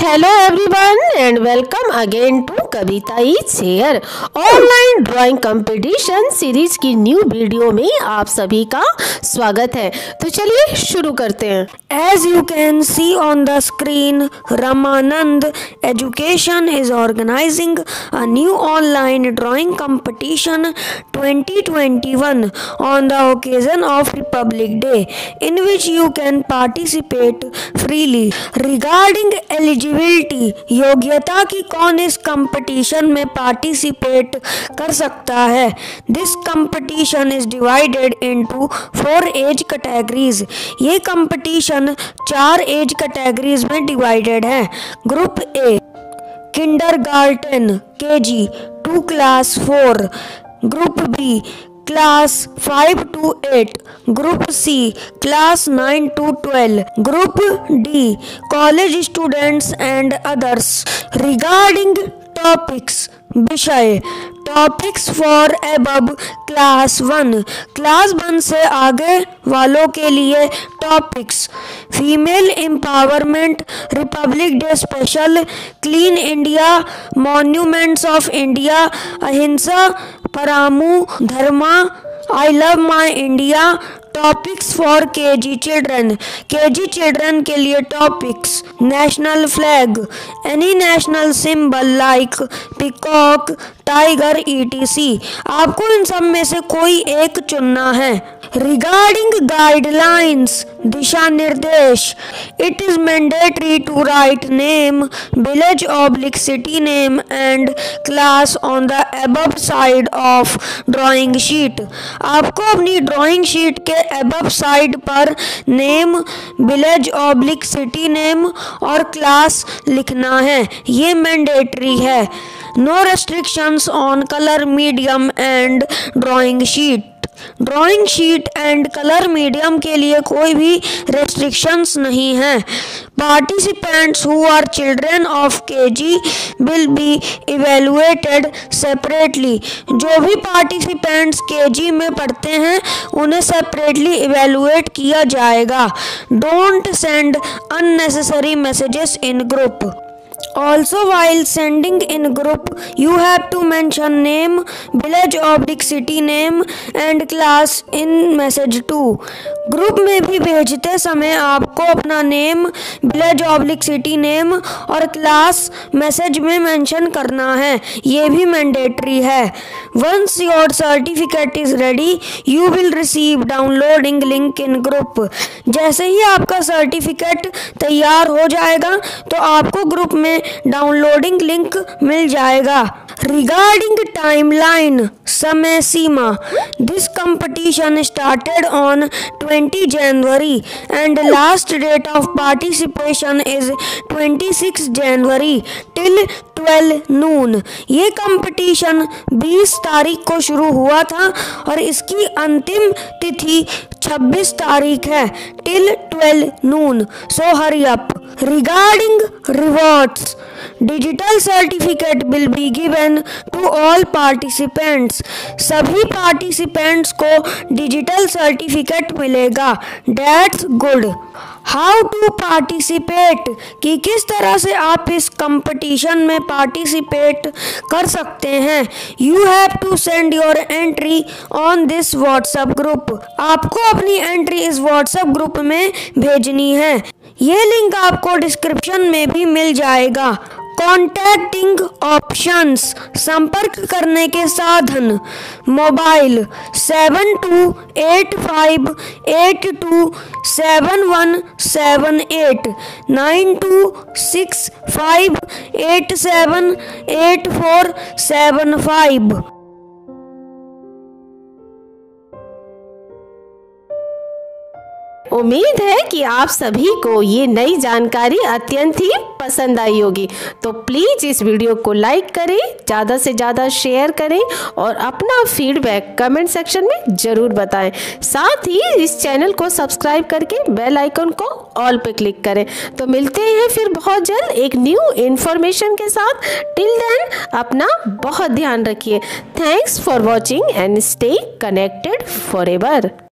Hello everyone and welcome again to Kavita is share online drawing competition series की new video में आप सभी का स्वागत है। तो चलिए शुरू करते हैं। As you can see on the screen, Ramanand education is organising a new online drawing competition 2021 on the occasion of Republic Day in which you can participate freely. Regarding eligibility, योग्यता की कौन इस कंपटीशन में पार्टिसिपेट कर सकता है। This competition is divided into 4 age categories. ये competition 4 age categories में डिवाइडेड है। Group A kindergarten KG to class 4, group B class 5 to 8, group C class 9 to 12, group D college students and others. Regarding topics, विषय, topics for above class 1, class 1 से आगे वालों के लिए topics female empowerment, Republic day special, clean India, monuments of India, अहिंसा, परामू, धर्मा, I love my India. Topics for KG children, KG children के लिए topics national flag, any national symbol like peacock, tiger, ETC. आपको इन सब में से कोई एक चुनना है। रिगार्डिंग गाइडलाइंस, दिशा निर्देश, it is mandatory to write name, village oblique city name and class on the above side of drawing sheet. आपको अपनी ड्राइंग शीट के एबव साइड पर name, village oblique city name और क्लास लिखना है। ये मैंडेटरी है। No restrictions on colour medium and drawing sheet. Drawing sheet and colour medium के लिए कोई भी रेस्ट्रिक्शंस नहीं है। Participants who are children of KG will be evaluated separately. जो भी पार्टिसिपेंट्स केजी में पढ़ते हैं उन्हें सेपरेटली इवेलुएट किया जाएगा। Don't send unnecessary messages in group. Also while sending in group, you have to mention name, village / city name and class in message too. Group में भी भेजते समय आपको अपना नेम, विलेज / सिटी नेम और class message में mention करना है। ये भी मैंडेटरी है। Once your certificate is ready, you will receive downloading link in group. जैसे ही आपका सर्टिफिकेट तैयार हो जाएगा तो आपको ग्रुप में डाउनलोडिंग लिंक मिल जाएगा। रिगार्डिंग टाइमलाइन, समय सीमा, this competition started on 20 January and last date of participation is 26 January till 12 noon। ये कंपटीशन 20 तारीख को शुरू हुआ था और इसकी अंतिम तिथि 26 तारीख है till 12 noon। So hurry up। Regarding rewards, digital certificate will be given to all participants. सभी पार्टिसिपेंट्स को डिजिटल सर्टिफिकेट मिलेगा। That's good. How to participate, कि किस तरह से आप इस कंपटीशन में पार्टिसिपेट कर सकते हैं। You have to send your entry on this WhatsApp group. आपको अपनी एंट्री इस व्हाट्सएप ग्रुप में भेजनी है। ये लिंक आपको डिस्क्रिप्शन में भी मिल जाएगा। कॉन्टैक्टिंग ऑप्शंस, संपर्क करने के साधन, मोबाइल 7285827178, 9265878475। उम्मीद है कि आप सभी को ये नई जानकारी अत्यंत ही पसंद आई होगी। तो प्लीज़ इस वीडियो को लाइक करें, ज़्यादा से ज़्यादा शेयर करें और अपना फीडबैक कमेंट सेक्शन में ज़रूर बताएं। साथ ही इस चैनल को सब्सक्राइब करके बेल आइकन को ऑल पे क्लिक करें। तो मिलते हैं फिर बहुत जल्द एक न्यू इन्फॉर्मेशन के साथ। टिल देन अपना बहुत ध्यान रखिए। Thanks for watching and stay connected for ever.